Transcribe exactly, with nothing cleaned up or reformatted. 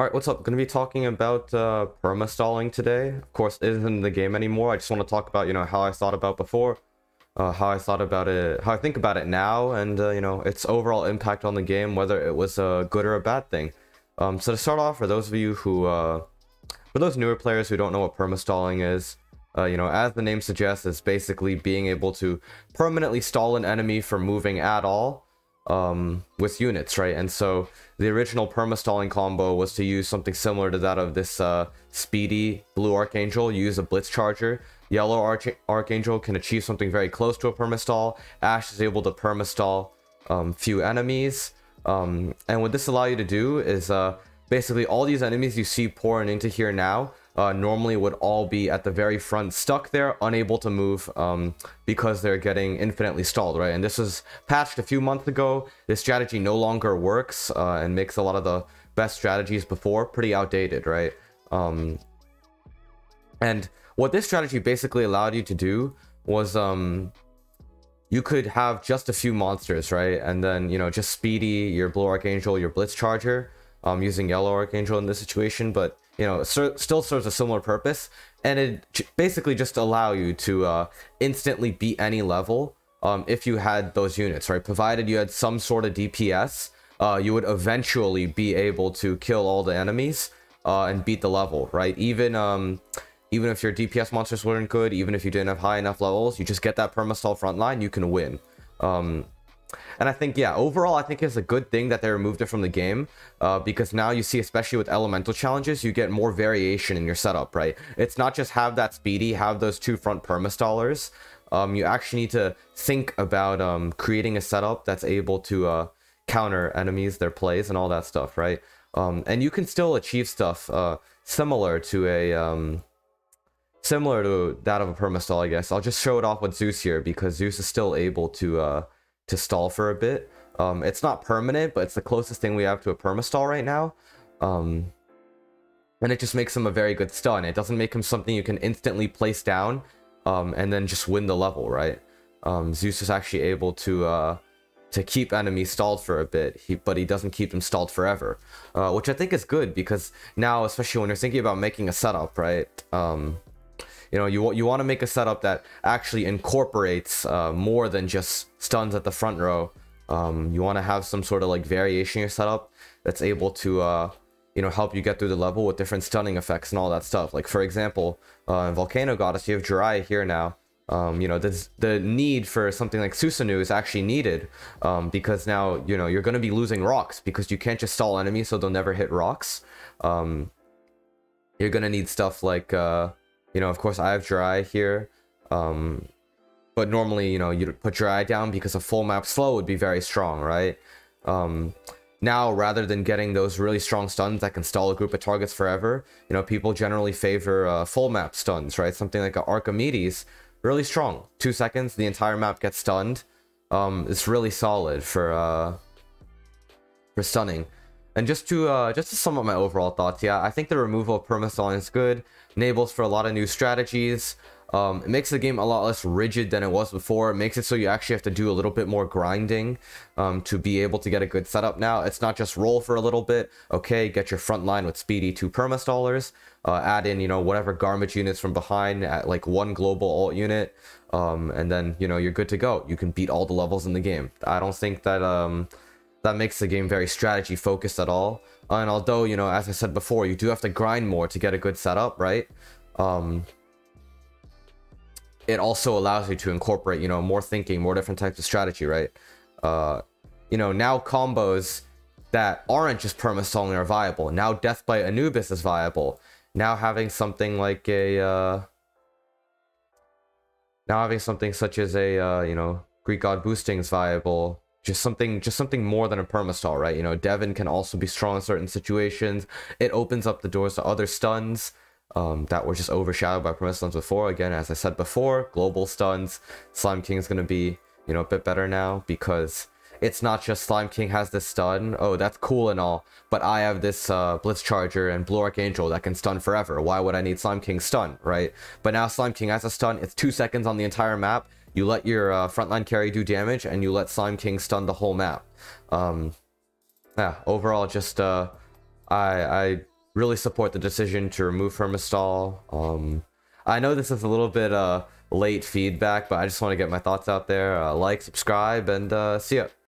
Alright, what's up? Gonna be talking about uh, perma-stalling today. Of course, it isn't in the game anymore. I just want to talk about, you know, how I thought about before, uh, how I thought about it, how I think about it now, and, uh, you know, its overall impact on the game, whether it was a good or a bad thing. Um, so to start off, for those of you who, uh, for those newer players who don't know what perma-stalling is, uh, you know, as the name suggests, it's basically being able to permanently stall an enemy from moving at all. Um, with units, right? And so the original perma-stalling combo was to use something similar to that of this uh, speedy Blue Archangel, use a Blitz Charger. Yellow Arch Archangel can achieve something very close to a perma-stall. Ash is able to perma-stall um, few enemies. Um, and what this allows you to do is uh, basically all these enemies you see pouring into here now uh, normally would all be at the very front, stuck there, unable to move um, because they're getting infinitely stalled, right? And this was patched a few months ago. This strategy no longer works uh, and makes a lot of the best strategies before pretty outdated, right? Um, and what this strategy basically allowed you to do was um, you could have just a few monsters, right? And then, you know, just Speedy, your Blue Archangel, your Blitz Charger, um, using Yellow Archangel in this situation, but you know, ser still serves a similar purpose, and it basically just allow you to uh, instantly beat any level um, if you had those units, right? Provided you had some sort of D P S, uh, you would eventually be able to kill all the enemies uh, and beat the level, right? Even um, even if your D P S monsters weren't good, even if you didn't have high enough levels, you just get that permastall frontline, you can win. Um, And I think, yeah, overall, I think it's a good thing that they removed it from the game, uh, because now you see, especially with elemental challenges, you get more variation in your setup, right? It's not just have that speedy, have those two front permastallers. Um, you actually need to think about um, creating a setup that's able to uh, counter enemies, their plays, and all that stuff, right? Um, and you can still achieve stuff uh, similar to a... Um, similar to that of a permastall, I guess. I'll just show it off with Zeus here, because Zeus is still able to... Uh, to stall for a bit. Um, it's not permanent, but it's the closest thing we have to a permastall right now. Um, and it just makes him a very good stun. It doesn't make him something you can instantly place down um, and then just win the level, right? Um, Zeus is actually able to uh, to keep enemies stalled for a bit, he, but he doesn't keep them stalled forever, uh, which I think is good, because now, especially when you're thinking about making a setup, right? Um, You know, you, you want to make a setup that actually incorporates uh, more than just stuns at the front row. Um, you want to have some sort of like variation in your setup that's able to, uh, you know, help you get through the level with different stunning effects and all that stuff. Like, for example, uh, in Volcano Goddess, you have Jiraiya here now. Um, you know, this, the need for something like Susanoo is actually needed um, because now, you know, you're going to be losing rocks because you can't just stall enemies so they'll never hit rocks. Um, you're going to need stuff like... Uh, You know, of course, I have Jiraiya here, um, but normally, you know, you'd put Jiraiya down because a full map slow would be very strong, right? Um, now, rather than getting those really strong stuns that can stall a group of targets forever, you know, people generally favor uh, full map stuns, right? Something like an Archimedes, really strong. Two seconds, the entire map gets stunned. Um, it's really solid for, uh, for stunning. And just to uh, just to sum up my overall thoughts, yeah, I think the removal of permastalling is good. Enables for a lot of new strategies. Um, it makes the game a lot less rigid than it was before. It makes it so you actually have to do a little bit more grinding um, to be able to get a good setup now. It's not just roll for a little bit. Okay, get your front line with speedy two permastallers. Uh, add in, you know, whatever garbage units from behind at like one global alt unit. Um, and then, you know, you're good to go. You can beat all the levels in the game. I don't think that... Um, That makes the game very strategy focused at all. And although, you know, as I said before, you do have to grind more to get a good setup, right? Um, it also allows you to incorporate, you know, more thinking, more different types of strategy, right? Uh, you know, now combos that aren't just permastalling are viable. Now Death by Anubis is viable. Now having something like a... Uh, now having something such as a, uh, you know, Greek God boosting is viable. Just something, just something more than a permastall, right? You know, Devon can also be strong in certain situations. It opens up the doors to other stuns um, that were just overshadowed by permastuns before. Again, as I said before, global stuns. Slime King is going to be, you know, a bit better now because it's not just Slime King has this stun. Oh, that's cool and all, but I have this uh, Blitz Charger and Blue Archangel that can stun forever. Why would I need Slime King's stun, right? But now Slime King has a stun. It's two seconds on the entire map. You let your uh, frontline carry do damage, and you let Slime King stun the whole map. Um, yeah, overall, just uh, I, I really support the decision to remove Hermistal. Um, I know this is a little bit uh, late feedback, but I just want to get my thoughts out there. Uh, like, subscribe, and uh, see ya.